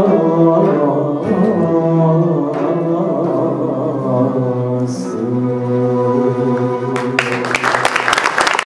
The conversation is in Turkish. Oh